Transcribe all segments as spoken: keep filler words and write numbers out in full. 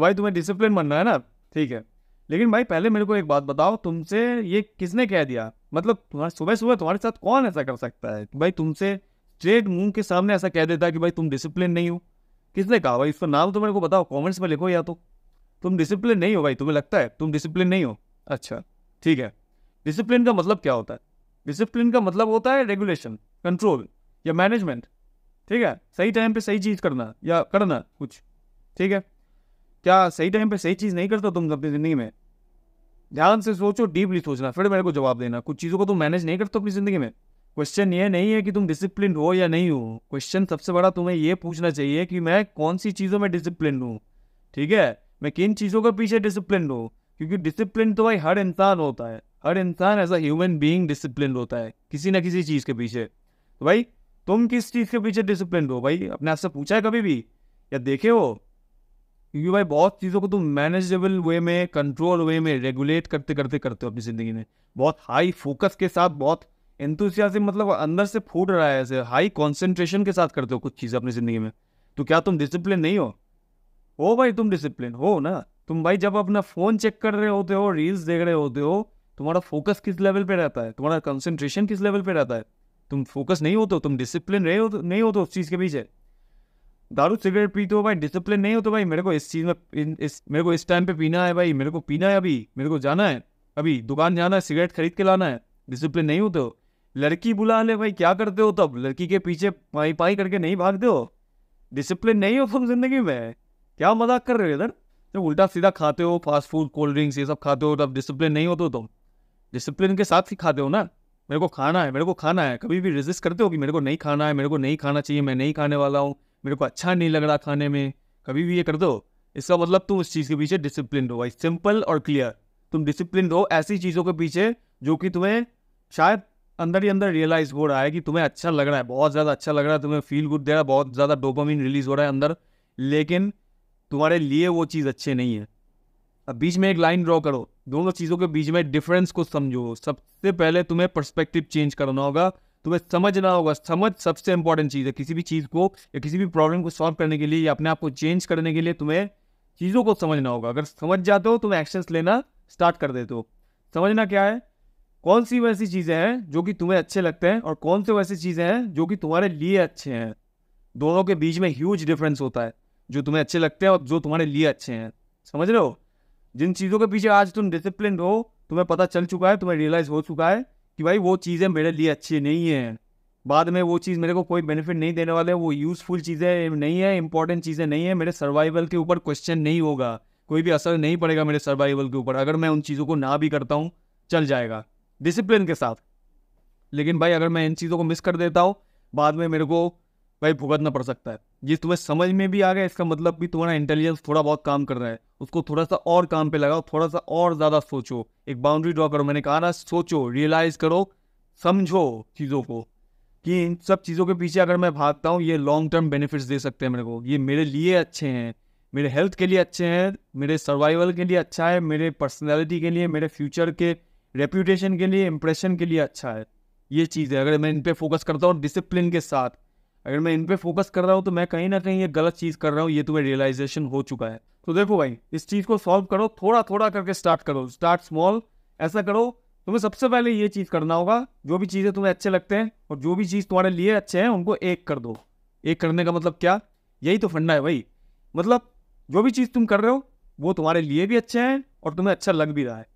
तो भाई तुम्हें डिसिप्लिन बनना है ना, ठीक है। लेकिन भाई पहले मेरे को एक बात बताओ, तुमसे ये किसने कह दिया? मतलब तुम्हारे सुबह सुबह तुम्हारे साथ कौन ऐसा कर सकता है भाई, तुमसे स्ट्रेट मुंह के सामने ऐसा कह देता है कि भाई तुम डिसिप्लिन नहीं हो? किसने कहा भाई? इसका नाम तो मेरे को बताओ, कमेंट्स में लिखो या तो। तुम डिसिप्लिन नहीं हो भाई, तुम्हें लगता है तुम डिसिप्लिन नहीं हो? अच्छा ठीक है। डिसिप्लिन का मतलब क्या होता है? डिसिप्लिन का मतलब होता है रेगुलेशन, कंट्रोल या मैनेजमेंट, ठीक है। सही टाइम पे सही चीज़ करना या करना कुछ, ठीक है। क्या सही टाइम पे सही चीज़ नहीं करते तुम अपनी ज़िंदगी में? ध्यान से सोचो, डीपली सोचना, फिर मेरे को जवाब देना। कुछ चीज़ों को तुम मैनेज नहीं करते अपनी ज़िंदगी में। क्वेश्चन ये नहीं है कि तुम डिसिप्लिन हो या नहीं हो, क्वेश्चन सबसे बड़ा तुम्हें ये पूछना चाहिए कि मैं कौन सी चीज़ों में डिसिप्लिन हूँ, ठीक है, मैं किन चीज़ों के पीछे डिसिप्लिन हूँ। क्योंकि डिसिप्लिन तो भाई हर इंसान होता है, हर इंसान as a human being discipline होता है किसी ना किसी चीज़ के पीछे। तो भाई तुम किस चीज़ के पीछे डिसिप्लिन हो भाई, अपने आप से पूछा है कभी भी या देखे हो? क्योंकि भाई बहुत चीज़ों को तुम मैनेजेबल वे में, कंट्रोल वे में, रेगुलेट करते करते करते हो अपनी ज़िंदगी में। बहुत हाई फोकस के साथ, बहुत एंथुसियाज्म, मतलब अंदर से फूट रहा है ऐसे, हाई कॉन्सेंट्रेशन के साथ करते हो कुछ चीज़ें अपनी ज़िंदगी में। तो क्या तुम डिसिप्लिन नहीं हो? हो भाई तुम डिसिप्लिन हो ना। तुम भाई जब अपना फ़ोन चेक कर रहे होते हो, रील्स देख रहे होते हो, तुम्हारा फोकस किस लेवल पे रहता है? तुम्हारा कंसंट्रेशन किस लेवल पे रहता है? तुम फोकस नहीं होते हो, तुम डिसिप्लिन रहे हो नहीं होते हो उस चीज़ के पीछे। दारू सिगरेट पीते हो भाई, डिसिप्लिन नहीं होते भाई, मेरे को इस चीज़ में इस मेरे को इस टाइम पे पीना है भाई, मेरे को पीना है अभी, मेरे को जाना है अभी दुकान जाना है, सिगरेट खरीद के लाना है, डिसिप्लिन नहीं होते हो। लड़की बुला ले भाई, क्या करते हो तब? लड़की के पीछे पाई पाई करके नहीं भागते हो? डिसिप्लिन नहीं हो तुम जिंदगी में, क्या मजाक कर रहे हो इधर? जब उल्टा सीधा खाते हो, फास्ट फूड, कोल्ड ड्रिंक्स ये सब खाते हो, तब डिसिप्लिन नहीं होते हो तुम? डिसिप्लिन के साथ ही खाते हो ना, मेरे को खाना है मेरे को खाना है, कभी भी रेजिस्ट करते हो कि मेरे को नहीं खाना है, मेरे को नहीं खाना चाहिए, मैं नहीं खाने वाला हूँ, मेरे को अच्छा नहीं लग रहा खाने में, कभी भी ये करते हो? इसका मतलब तुम उस चीज़ के पीछे डिसिप्लिन हो भाई, सिंपल और क्लियर। तुम डिसिप्लिन हो ऐसी चीज़ों के पीछे जो कि तुम्हें शायद अंदर ही अंदर रियलाइज़ हो रहा है कि तुम्हें अच्छा लग रहा है, बहुत ज़्यादा अच्छा लग रहा है, तुम्हें फील गुड दे रहा है, बहुत ज़्यादा डोपामिन रिलीज़ हो रहा है अंदर, लेकिन तुम्हारे लिए वो चीज़ अच्छे नहीं है। अब बीच में एक लाइन ड्रॉ करो, दोनों चीज़ों के बीच में डिफरेंस को समझो। सबसे पहले तुम्हें पर्सपेक्टिव चेंज करना होगा, तुम्हें समझना होगा, समझ सबसे इंपॉर्टेंट चीज़ है। किसी भी चीज़ को या किसी भी प्रॉब्लम को सॉल्व करने के लिए या अपने आप को चेंज करने के लिए तुम्हें चीज़ों को समझना होगा। अगर समझ जाते हो तुम एक्शंस लेना स्टार्ट कर देते हो। समझना क्या है? कौन सी वैसी चीज़ें हैं जो कि तुम्हें अच्छे लगते हैं और कौन सी वैसी चीज़ें हैं जो कि तुम्हारे लिए अच्छे हैं। दोनों के बीच में ह्यूज डिफरेंस होता है, जो तुम्हें अच्छे लगते हैं और जो तुम्हारे लिए अच्छे हैं। समझ रहे हो? जिन चीज़ों के पीछे आज तुम डिसिप्लिन हो, तुम्हें पता चल चुका है, तुम्हें रियलाइज हो चुका है कि भाई वो चीज़ें मेरे लिए अच्छी नहीं हैं, बाद में वो चीज़ मेरे को कोई बेनिफिट नहीं देने वाले, वो यूज़फुल चीज़ें नहीं है, इंपॉर्टेंट चीज़ें नहीं है, मेरे सर्वाइवल के ऊपर क्वेश्चन नहीं होगा, कोई भी असर नहीं पड़ेगा मेरे सर्वाइवल के ऊपर। अगर मैं उन चीज़ों को ना भी करता हूँ चल जाएगा डिसिप्लिन के साथ। लेकिन भाई अगर मैं इन चीज़ों को मिस कर देता हूँ बाद में मेरे को भाई भुगतना पड़ सकता है। ये तुम्हें समझ में भी आ गया, इसका मतलब भी तुम्हारा इंटेलिजेंस थोड़ा बहुत काम कर रहा है, उसको थोड़ा सा और काम पे लगाओ, थोड़ा सा और ज़्यादा सोचो, एक बाउंड्री ड्रॉ करो। मैंने कहा ना, सोचो, रियलाइज़ करो, समझो चीज़ों को कि इन सब चीज़ों के पीछे अगर मैं भागता हूँ ये लॉन्ग टर्म बेनिफिट्स दे सकते हैं मेरे को, ये मेरे लिए अच्छे हैं, मेरे हेल्थ के लिए अच्छे हैं, मेरे सर्वाइवल के लिए अच्छा है, मेरे पर्सनैलिटी के लिए, मेरे फ्यूचर के रेप्यूटेशन के लिए, इंप्रेशन के लिए अच्छा है। ये चीज़ है, अगर मैं इन पे फोकस करता हूँ डिसिप्लिन के साथ, अगर मैं इन पे फोकस कर रहा हूँ तो मैं कहीं ना कहीं ये गलत चीज़ कर रहा हूँ, ये तुम्हें रियलाइजेशन हो चुका है। तो देखो भाई इस चीज़ को सॉल्व करो, थोड़ा थोड़ा करके स्टार्ट करो, स्टार्ट स्मॉल। ऐसा करो, तुम्हें सबसे पहले ये चीज़ करना होगा, जो भी चीज़ें तुम्हें अच्छे लगते हैं और जो भी चीज़ तुम्हारे लिए अच्छे हैं उनको एक कर दो। एक करने का मतलब क्या? यही तो फंडा है भाई, मतलब जो भी चीज़ तुम कर रहे हो वो तुम्हारे लिए भी अच्छे हैं और तुम्हें अच्छा लग भी रहा है,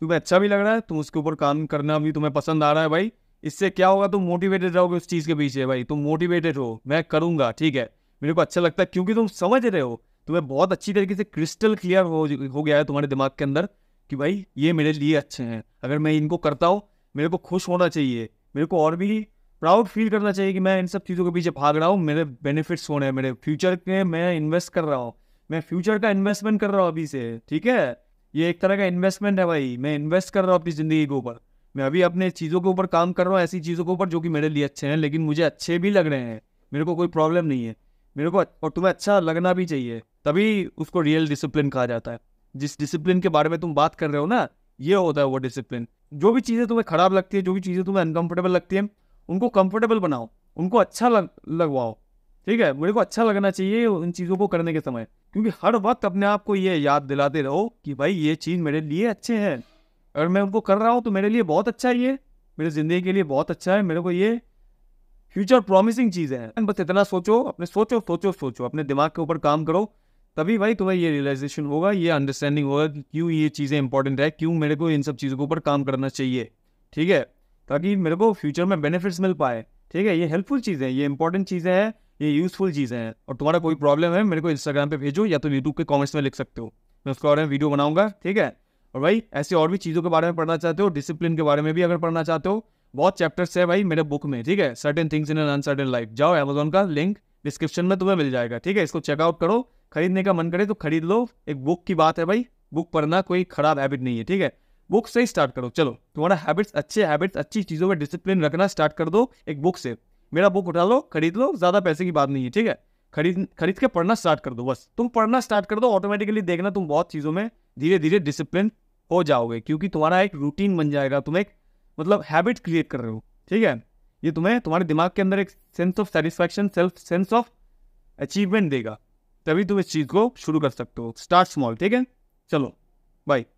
तुम्हें अच्छा भी लग रहा है, तुम उसके ऊपर काम करना भी तुम्हें पसंद आ रहा है भाई। इससे क्या होगा? तुम मोटिवेटेड रहोगे उस चीज़ के पीछे, भाई तुम मोटिवेटेड हो, मैं करूँगा, ठीक है, मेरे को अच्छा लगता है, क्योंकि तुम समझ रहे हो, तुम्हें बहुत अच्छी तरीके से क्रिस्टल क्लियर हो हो गया है तुम्हारे दिमाग के अंदर कि भाई ये मेरे लिए अच्छे हैं, अगर मैं इनको करता हूँ मेरे को खुश होना चाहिए, मेरे को और भी प्राउड फील करना चाहिए कि मैं इन सब चीज़ों के पीछे भाग रहा हूँ, मेरे बेनिफिट्स होने हैं, मेरे फ्यूचर के मैं इन्वेस्ट कर रहा हूँ, मैं फ्यूचर का इन्वेस्टमेंट कर रहा हूँ अभी से, ठीक है, ये एक तरह का इन्वेस्टमेंट है भाई, मैं इन्वेस्ट कर रहा हूँ अपनी ज़िंदगी के ऊपर, मैं अभी अपने चीज़ों के ऊपर काम कर रहा हूँ ऐसी चीज़ों के ऊपर जो कि मेरे लिए अच्छे हैं, लेकिन मुझे अच्छे भी लग रहे हैं, मेरे को कोई प्रॉब्लम नहीं है, मेरे को और तुम्हें अच्छा लगना भी चाहिए, तभी उसको रियल डिसिप्लिन कहा जाता है। जिस डिसिप्लिन के बारे में तुम बात कर रहे हो ना, ये होता है वो डिसिप्लिन। जो भी चीज़ें तुम्हें ख़राब लगती है, जो भी चीज़ें तुम्हें अनकम्फर्टेबल लगती हैं, उनको कम्फर्टेबल बनाओ, उनको अच्छा लगवाओ, ठीक है, मेरे को अच्छा लगना चाहिए उन चीज़ों को करने के समय। क्योंकि हर वक्त अपने आप को ये याद दिलाते रहो कि भाई ये चीज़ मेरे लिए अच्छे है, अगर मैं उनको कर रहा हूँ तो मेरे लिए बहुत अच्छा है, ये मेरी ज़िंदगी के लिए बहुत अच्छा है, मेरे को ये फ्यूचर प्रॉमिसिंग चीज़ें हैं। बस इतना सोचो, अपने सोचो सोचो सोचो अपने दिमाग के ऊपर काम करो, तभी भाई तुम्हें ये रियलाइजेशन होगा, ये अंडरस्टैंडिंग होगा कि क्यों ये चीज़ें इंपॉर्टेंट है, क्यों मेरे को इन सब चीज़ों के ऊपर काम करना चाहिए, ठीक है, ताकि मेरे को फ्यूचर में बेनिफिट्स मिल पाए। ठीक है, ये हेल्पफुल चीज़ें हैं, ये इंपॉर्टेंट चीज़ें हैं, ये यूजफुल चीज़ें हैं। और तुम्हारा कोई प्रॉब्लम है मेरे को इंस्टाग्राम पे भेजो या तो यूट्यूब के कॉमेंट्स में लिख सकते हो, मैं उसके बारे में वीडियो बनाऊंगा। ठीक है, और भाई ऐसे और भी चीज़ों के बारे में पढ़ना चाहते हो, डिसिप्लिन के बारे में भी अगर पढ़ना चाहते हो, बहुत चैप्टर्स है भाई मेरे बुक में। ठीक है, certain things in an uncertain life, जाओ अमेजोन का लिंक डिस्क्रिप्शन में तुम्हें मिल जाएगा। ठीक है, इसको चेकआउट करो, खरीदने का मन करे तो खरीद लो, एक बुक की बात है भाई, बुक पढ़ना कोई खराब हैबिट नहीं है। ठीक है, बुक से ही स्टार्ट करो, चलो तुम्हारा हैबिट्स अच्छे हैबिट्स अच्छी चीज़ों में डिसिप्लिन रखना स्टार्ट कर दो एक बुक से। मेरा बुक उठा लो, खरीद लो, ज़्यादा पैसे की बात नहीं है। ठीक है, खरीद खरीद के पढ़ना स्टार्ट कर दो, बस तुम पढ़ना स्टार्ट कर दो, ऑटोमेटिकली देखना तुम बहुत चीज़ों में धीरे धीरे डिसिप्लिन हो जाओगे, क्योंकि तुम्हारा एक रूटीन बन जाएगा, तुम एक मतलब हैबिट क्रिएट कर रहे हो। ठीक है, ये तुम्हें तुम्हारे दिमाग के अंदर एक sense of satisfaction, self sense of achievement देगा, तभी तुम इस चीज़ को शुरू कर सकते हो। Start small. ठीक है, चलो बाय।